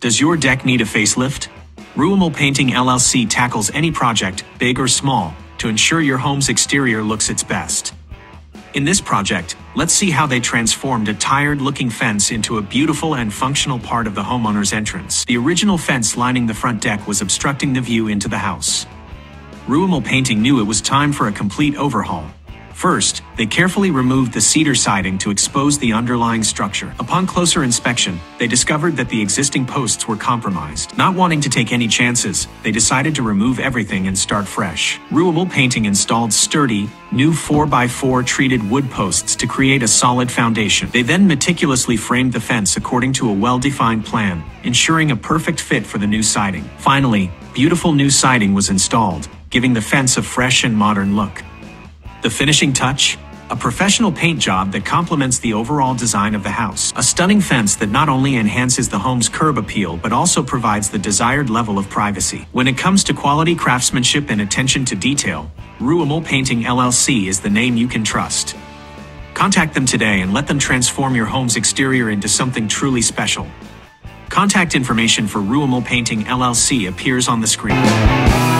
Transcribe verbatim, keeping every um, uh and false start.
Does your deck need a facelift? Ruamal Painting L L C tackles any project, big or small, to ensure your home's exterior looks its best. In this project, let's see how they transformed a tired-looking fence into a beautiful and functional part of the homeowner's entrance. The original fence lining the front deck was obstructing the view into the house. Ruamal Painting knew it was time for a complete overhaul. First, they carefully removed the cedar siding to expose the underlying structure. Upon closer inspection, they discovered that the existing posts were compromised. Not wanting to take any chances, they decided to remove everything and start fresh. Ruamal Painting installed sturdy, new four by four treated wood posts to create a solid foundation. They then meticulously framed the fence according to a well-defined plan, ensuring a perfect fit for the new siding. Finally, beautiful new siding was installed, giving the fence a fresh and modern look. The finishing touch? A professional paint job that complements the overall design of the house. A stunning fence that not only enhances the home's curb appeal but also provides the desired level of privacy. When it comes to quality craftsmanship and attention to detail, Ruamal Painting L L C is the name you can trust. Contact them today and let them transform your home's exterior into something truly special. Contact information for Ruamal Painting L L C appears on the screen.